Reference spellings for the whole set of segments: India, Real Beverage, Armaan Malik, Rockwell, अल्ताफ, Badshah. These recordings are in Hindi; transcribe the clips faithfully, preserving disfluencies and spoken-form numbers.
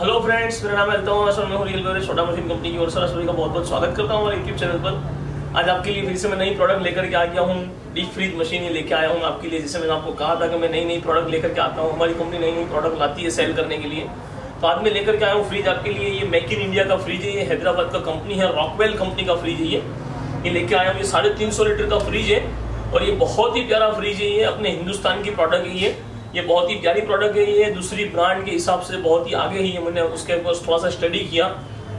हेलो फ्रेंड्स, मेरा नाम है अल्ताफ हूँ और मैं real beverage soda machine company की ओर से आप सभी का बहुत बहुत स्वागत करता हूँ हमारे यूट्यूब चैनल पर। आज आपके लिए फिर से मैं नई प्रोडक्ट लेकर के आ गया हूँ। डीप फ्रीज मशीन ये लेकर आया हूँ आपके लिए। जैसे मैंने आपको कहा था कि मैं नई नई प्रोडक्ट लेकर के आता हूँ, हमारी कंपनी नई नई प्रोडक्ट लाती है सेल करने के लिए। तो आज मैं लेकर के आया हूँ फ्रिज आपके लिए। ये मेक इन इंडिया का फ्रिज है, ये हैदराबाद का कंपनी है, रॉकवेल कंपनी का फ्रिज है। ये ये लेके आया हूँ। ये साढ़े तीन सौ लीटर का फ्रिज है और ये बहुत ही प्यारा फ्रिज है। ये अपने हिंदुस्तान की प्रोडक्ट है। ये ये बहुत ही प्यारी प्रोडक्ट है। ये दूसरी ब्रांड के हिसाब से बहुत ही आगे ही है। मैंने उसके ऊपर थोड़ा सा स्टडी किया,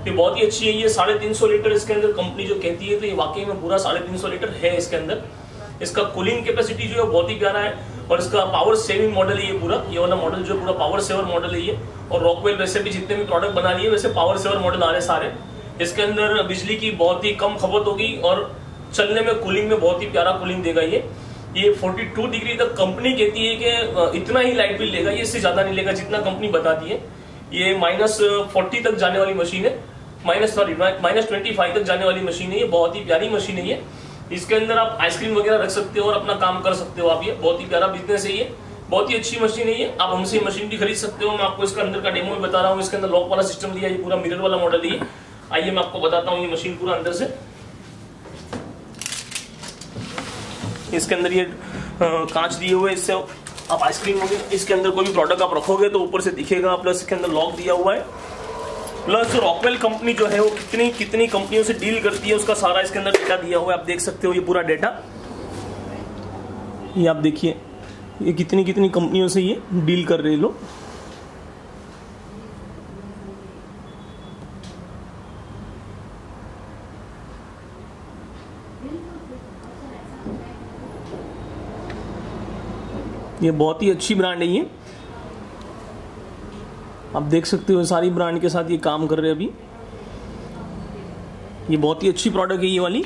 ये बहुत ही अच्छी है। ये साढ़े तीन सौ लीटर इसके अंदर कंपनी जो कहती है, तो ये वाकई में पूरा साढ़े तीन सौ लीटर है इसके अंदर। इसका कूलिंग कैपेसिटी जो है बहुत ही प्यारा है और इसका पावर सेविंग मॉडल है। ये पूरा ये वाला मॉडल जो पूरा पावर सेवर मॉडल है ये। और रॉकवेल वैसे भी जितने भी प्रोडक्ट बना रही है वैसे पावर सेवर मॉडल आ रहे हैं सारे। इसके अंदर बिजली की बहुत ही कम खपत होगी और चलने में कूलिंग में बहुत ही प्यारा कूलिंग देगा ये। ये बयालीस डिग्री तक कंपनी कहती है कि इतना ही लाइट बिल लेगा ये, इससे ज़्यादा नहीं लेगा जितना कंपनी बताती है। ये माइनस फोर्टी तक जाने वाली मशीन है, minus sorry minus twenty five तक जाने वाली मशीन है। ये बहुत ही प्यारी मशीन है। ये इसके अंदर आप आइसक्रीम वगैरह रख सकते हो और अपना काम कर सकते हो आप। ये बहुत ही प्यारा बिजनेस है। ये बहुत ही अच्छी मशीन है। ये आप हमसे मशीन भी खरीद सकते हो। मैं आपको इसका अंदर का डेमो भी बता रहा हूँ। इसके अंदर लॉक वाला सिस्टम दिया, ये पूरा मिरर वाला मॉडल है। आइए मैं आपको बताता हूँ ये मशीन पूरा अंदर से। इसके अंदर ये कांच दिए हुए, इससे आप आइसक्रीम वगैरह इसके अंदर कोई भी प्रोडक्ट आप रखोगे तो ऊपर से दिखेगा। प्लस इसके अंदर लॉक दिया हुआ है। प्लस रॉकवेल कंपनी जो है वो कितनी कितनी कंपनियों से डील करती है उसका सारा इसके अंदर डेटा दिया हुआ है। आप देख सकते हो ये पूरा डेटा। ये आप देखिए ये कितनी कितनी कंपनियों से ये डील कर रहे लोग। ये बहुत ही अच्छी ब्रांड है। ये आप देख सकते हो सारी ब्रांड के साथ ये काम कर रहे हैं अभी। ये बहुत ही अच्छी प्रोडक्ट है। ये वाली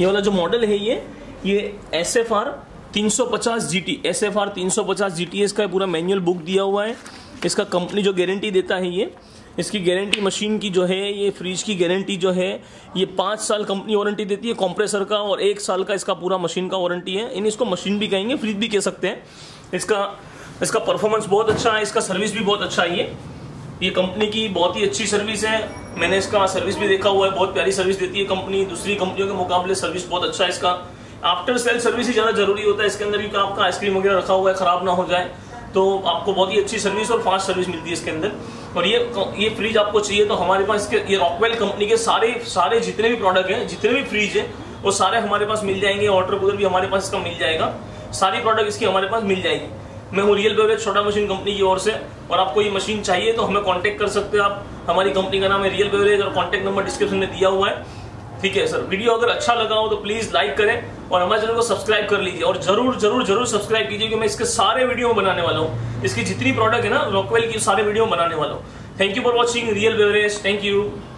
ये वाला जो मॉडल है ये ये एस एफ आर तीन सौ पचास G T S F R तीन सौ पचास जी टी एस का पूरा मैनुअल बुक दिया हुआ है। इसका कंपनी जो गारंटी देता है ये, इसकी गारंटी मशीन की जो है, ये फ्रिज की गारंटी जो है ये पाँच साल कंपनी वारंटी देती है कंप्रेसर का, और एक साल का इसका पूरा मशीन का वारंटी है। इन इसको मशीन भी कहेंगे, फ्रिज भी कह सकते हैं। इसका इसका परफॉर्मेंस बहुत अच्छा है, इसका सर्विस भी बहुत अच्छा है। ये ये कंपनी की बहुत ही अच्छी सर्विस है। मैंने इसका सर्विस भी देखा हुआ है, बहुत प्यारी सर्विस देती है कंपनी। दूसरी कंपनियों के मुकाबले सर्विस बहुत अच्छा है इसका। आफ्टर सेल सर्विस ही ज़्यादा जरूरी होता है इसके अंदर, क्योंकि आपका आइसक्रीम वगैरह रखा हुआ है ख़राब ना हो जाए, तो आपको बहुत ही अच्छी सर्विस और फास्ट सर्विस मिलती है इसके अंदर। और ये ये फ्रिज आपको चाहिए तो हमारे पास इसके ये रॉकवेल कंपनी के सारे सारे जितने भी प्रोडक्ट हैं, जितने भी फ्रिज हैं वो सारे हमारे पास मिल जाएंगे। वाटर कूलर भी हमारे पास इसका मिल जाएगा, सारी प्रोडक्ट इसकी हमारे पास मिल जाएगी। मैं हूँ real beverage soda machine company की ओर से। और आपको ये मशीन चाहिए तो हमें कांटेक्ट कर सकते हैं आप। हमारी कंपनी का नाम है रियल बेवरेज और कांटेक्ट नंबर डिस्क्रिप्शन में दिया हुआ है। ठीक है सर, वीडियो अगर अच्छा लगा हो तो प्लीज़ लाइक करें और हमारे चैनल को सब्सक्राइब कर लीजिए। और जरूर जरूर जरूर सब्सक्राइब कीजिए, क्योंकि मैं इसके सारे वीडियो बनाने वाला हूँ। इसकी जितनी प्रोडक्ट है ना रॉकवेल की, सारे वीडियो बनाने वाला हूँ। Thank you for watching real beverage. Thank you.